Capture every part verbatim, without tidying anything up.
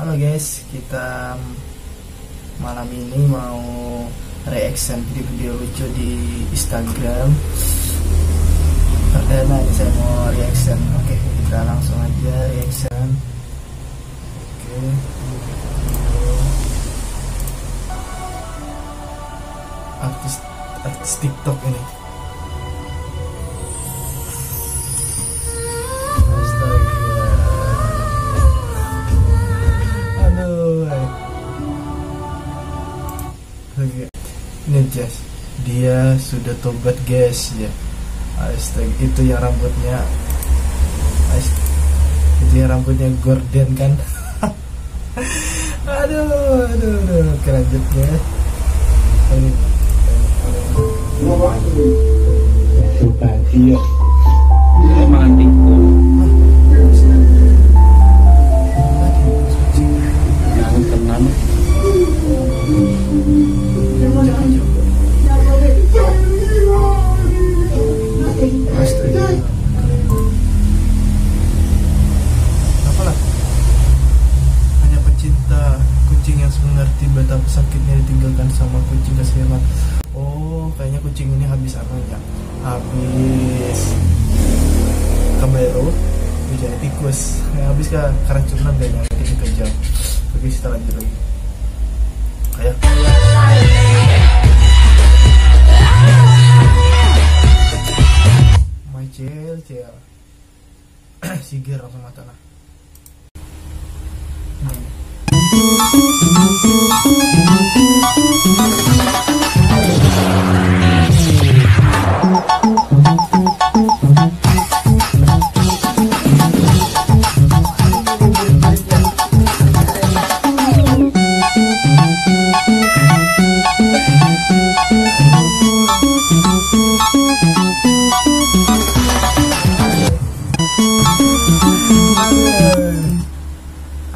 Halo guys, kita malam ini mau reaction video-video lucu di Instagram. Perdana ini saya mau reaction. Oke, kita langsung aja reaction. Oke. Artis artis TikTok ini. Ini guys, dia sudah tobat guys ya. Astaga, itu yang rambutnya astaga, itu yang rambutnya gorden kan. aduh, aduh, aduh, keranjutnya. Ini suka dia sama antiku. Yang tenang. Apalah, hanya pecinta kucing yang mengerti betapa sakitnya ditinggalkan sama kucing kasihan. Oh, kayaknya kucing ini habis anaknya, habis kebero, jadi tikus. Ya, habis ke keracunan kayaknya, tikus kejam. Oke, kita lanjut lagi. Kayak. Cel-cel Siger langsung mata nah. hmm.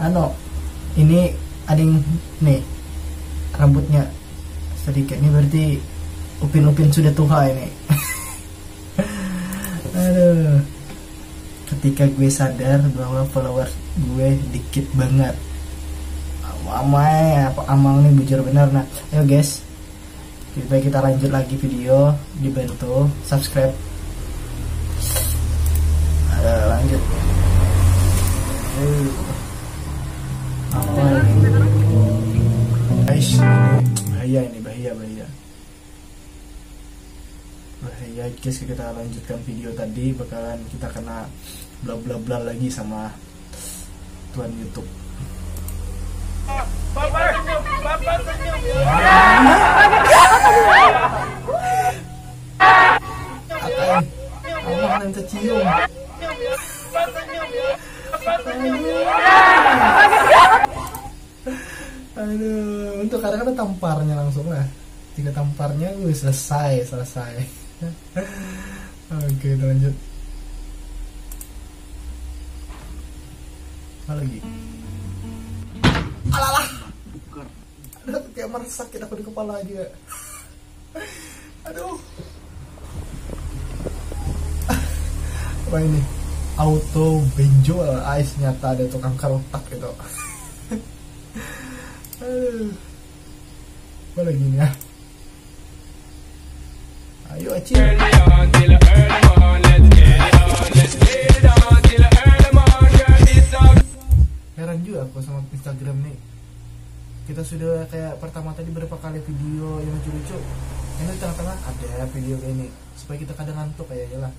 Ano, ini ada yang nih rambutnya sedikit ini berarti upin-upin sudah tua ini. Aduh, ketika gue sadar bahwa follower gue dikit banget. Amai, apa amal nih bujur bener. Nah, ayo guys, kita kita lanjut lagi video, dibantu subscribe. Aduh, lanjut. Aduh. Guys, bahaya ini, bahaya, bahaya. Bahaya, guys, kita lanjutkan video tadi bakalan kita kena bla bla bla lagi sama tuan YouTube. Bapak senyum, bapak senyum. Apa yang tercium? Aduh, untuk kadang-kadang tamparnya langsung lah. Jika tamparnya, wih, selesai, selesai. Oke, kita lanjut. Apa lagi? Alalah. Aduh, kayak meresakit aku di kepala aja. Aduh. Apa ini? Auto benjol, ais nyata ada tukang kerotak gitu. Aduh, apa lagi ini ya? Ayo Aci. Heran juga aku sama Instagram nih. Kita sudah kayak pertama tadi berapa kali video yang lucu-lucu. Ini tengah-tengah ada video kayak ini. Supaya kita kadang ngantuk kayaknya lah.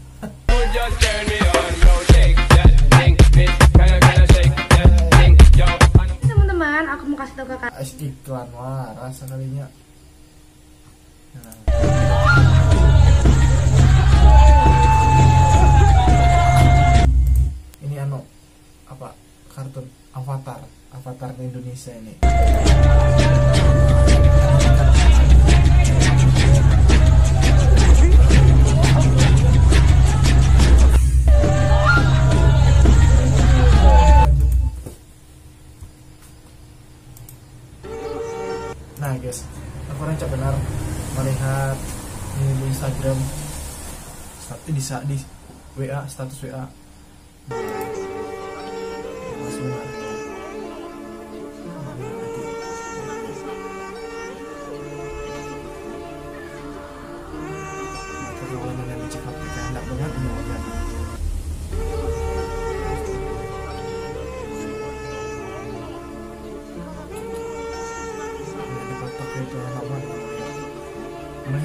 Teman-teman, aku mau kasih tahu ke kalian iklan waras kalinya. Nah. Ini anu apa? Kartun Avatar, Avatar di Indonesia ini. Nah guys, aku rancak benar melihat ini di Instagram status di di W A, status W A. Masuk.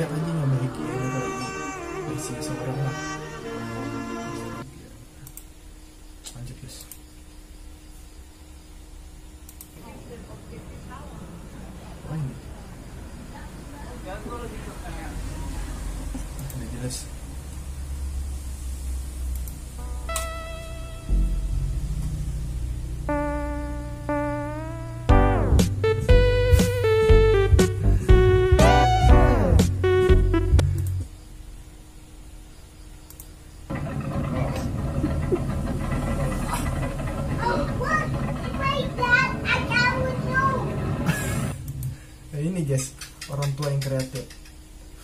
ada lagi yang memiliki error ini versi seorang lah. Lanjut guys. Oh ini. Nah, udah jelas. Ini guys, orang tua yang kreatif.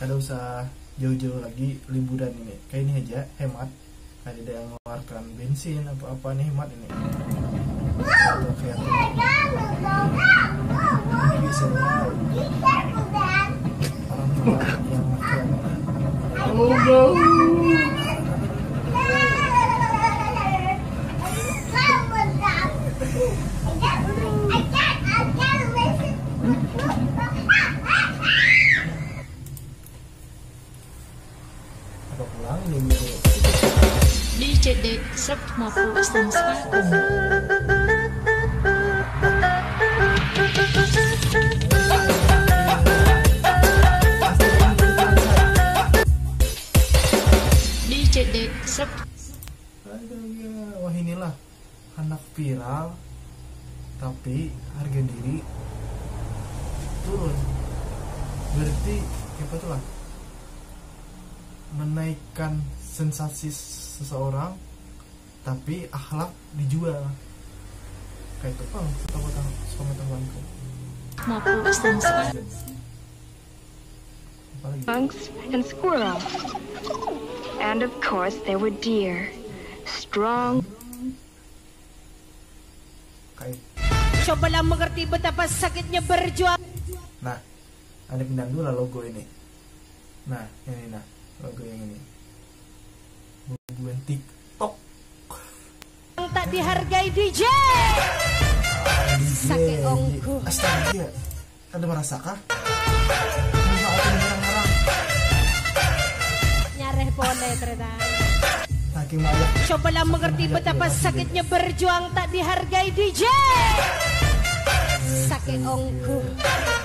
Kada usah jauh-jauh lagi liburan ini. Kayak ini aja, hemat. Kada ada yang mengeluarkan bensin apa-apa nih, hemat ini. Untuk kreatif. Ini biasanya orang tua yang kreatif. D J D serp maupun sang D J D serp. Wah inilah anak viral tapi harga diri turun. Berarti apa tuh lah? Menaikkan sensasi seseorang tapi akhlak dijual kayak itu pang suka potong suka temanku monks and squirrel and of course there were deer strong kayak cobalah mengerti betapa sakitnya berjuang. Nah ada pindah dulu lah logo ini. Nah ini nah logo yang ini bukan TikTok yang tak dihargai D J. Sakit ongku. Astaga, ada merasa kah? Nyareh boleh ternyata. Saking malah. Cobalah mengerti betapa sakitnya berjuang tak dihargai D J. Sakit ongku.